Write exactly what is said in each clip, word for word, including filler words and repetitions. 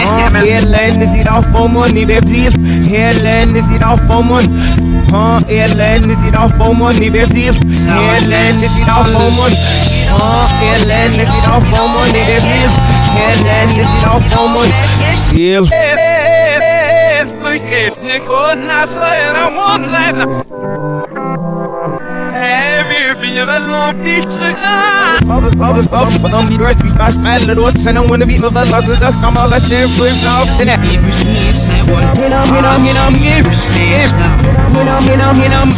Ellerini sieht auch Bomben, die Bepsil. Ellerini sieht auch Bomben. Ellerini sieht auch Bomben, die Bepsil. Ellerini sieht auch Bomben. Ellerini sieht auch Bomben, die Bepsil. Ellerini sieht auch Bomben. Bepsil. Bubbles, bubbles, bubbles, but don't be worse, beat my smile, little watch, and I wanna beat my buzz, I just duck, I'm all less than flips, I'll send it. Get up, get up, get up, get up, get up, get up,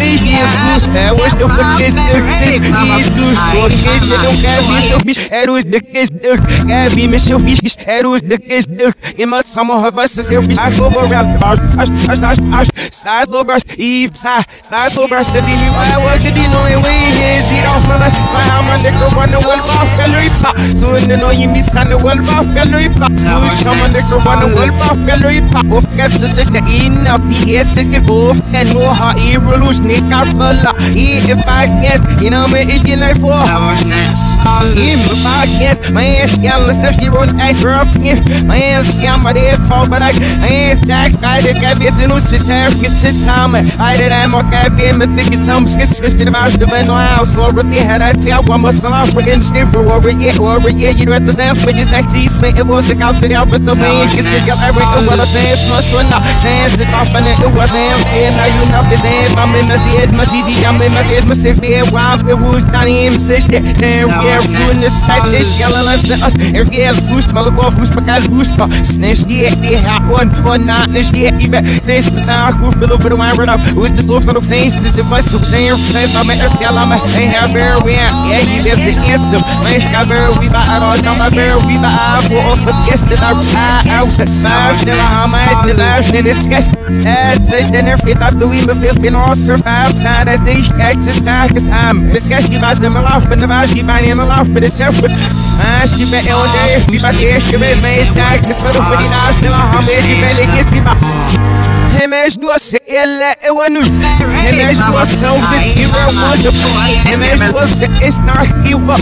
get up, baby, I'm loose, I wish the fuck is duck, say, he's loose, go, he's the duck, I be so bitch, I lose the kiss, duck, I be me, so bitch, I lose the kiss, duck, in my summer, her bus is selfish, I go around, I, I, I, I, I, side low brush, Eve, side, side low brush, the D V, I work the D, no, and we his, he don't smell us, I'm on the go, one, the world off, gallery pop. So you know you miss on the world off, gallery pop. So someone that go on the world off, gallery pop. Of caps is just the in of P S sixty-four and no hot evolution. It got full up. If I can't, you know me, it can I for. If I can't, my ass yelling, says she wrote a drop. My ass yelling, my ass fall, but I ain't that guy that got me to know she's having it to summer. I did I'm okay, but think it's some skits, skits to the mouse, the man, no house, or with the head, I feel one was a lot. Over here, over here, you read the sound for your sexy sweat. It was a cop to the outfit the way you see your every one of fans must run up. Chance it off and it was him. And now you know the damn. I'm in my head, my C D, I'm in my head, my severe wife. It was not him, sister. Damn, we're ruining this type dish. Yellow lips at us. If you have food, smell it off, who's my guy, who's my snitch? Yeah, they have one, one, not this year, even. Says beside our group, bill over the wine, run up. Who's the source of things? This is my subsame. I'm an earth, I'm a hair, where we are. Yeah, you live the answer. Mas cabelo viva a roda, mas cabelo viva a voz. Esquece da alça, mas não há mais delas nem esquece. Esses dener fita do imo filme nosso faz nada diz que está que sam. Esquece que mais uma lauf, mas mais que mais uma lauf, mas é certo. Mas que é o dia, me faz que me está que espero por nós não há mais que ele que está. Remédio doce, ele é o anjo. Remédio doce, o Zero é o anjo. Remédio doce, está viva.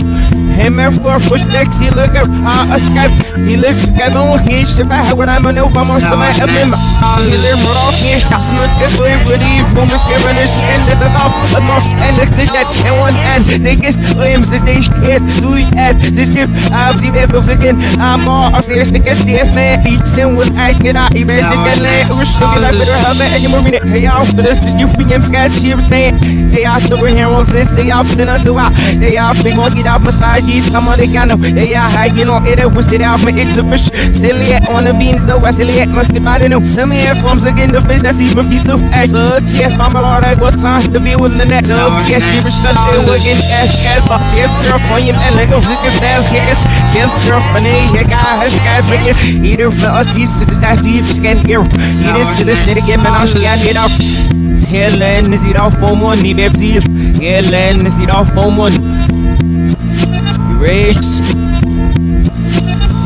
Remédio doce, sexy lugar, a escape. Ele fica no que se vai agora, mas não vamos tomar a mesma. Ele morou que está se não te foi bonito, vamos que vamos entender da tal, a nossa ansiedade é um and. They guess Williams is this it, do it at this give. I've seen it once again. I'm all of this to get see if man each sin was acting out. Even this can land, we're still alive. Hey, I'll for this, this you B M Scott, she was saying. Hey, I still bring heroes and stay up, send us a out. Hey, I'll be going to get out for five G's, some other kind of. Hey, I get on it, I wish it out, but it's a fish. Silly at on the beans, though, I silly at must be out of them. Some air forms again, the fish that's even be so ash. Look, yes, I'm all that what's on to be with the net. Look, yes, give a shut, they were getting ass, cat, box, hip, turf, on your man, like, oh, just give them, yes, hip, turf, and they, yeah, guys, guys, make it. Either for us, he's to the side, he's getting here. He is to this. Get me now, she got it off. Ellerini sieht auch Bomben, die Bepsil. Ellerini sieht auch Bomben. Rich,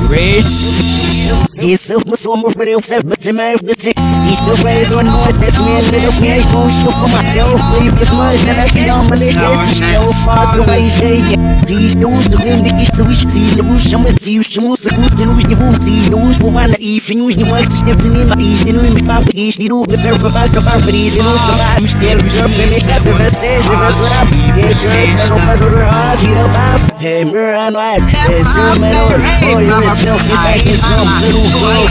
rich. Isso é só um perigo, você vai se machucar. Isso vai do norte, me leva para aí, custo com a teu. Isso mais na região, mas esse eu faço mais jeito. Isso os do grande que isso se não chama se os seguros não divulgam, não os bola e finhos de mais tempo nem mais, não me papo isso, não me serve para baixo para frente, não está mais ser o jogo me casa esteja na sua vida, não para o raso, não para. Hey, meu ano é esse menor, olha isso, não me I'm all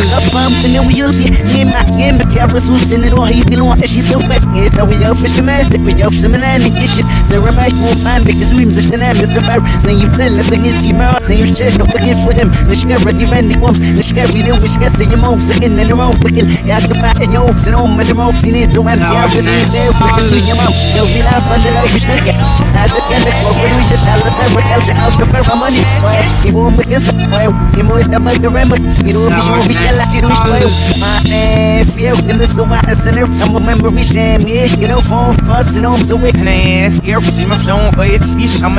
the bumps and then we all feel in my game, but y'all results in it all. You feel what she's so bad. It's how we all fish the magic. We all some and I need this shit. So I'm like, we'll find because we're just an ambulance. Sen yipsin sen yisimer sen yipsin fucking for him this never defending bombs this every new wish guess in your mouth singing in your mouth fucking yeah the back in your ops and on my mouth you need to man yeah with me there fucking your mouth no we laugh and I wish that yeah I just can't what we just all us ever else out the for money if we make it why you must have my remember you know we should be like you know my if you in this so much and if some remember we damn yeah you know for us and I'm so weak and I ask you see my phone but it's this I'm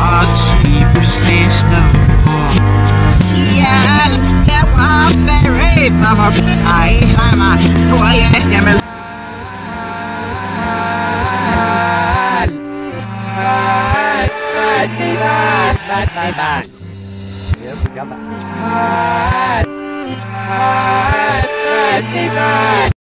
Ah, she business now. She had that one very mama. I am a. Why is that? Bye-bye. Yeah, we got that.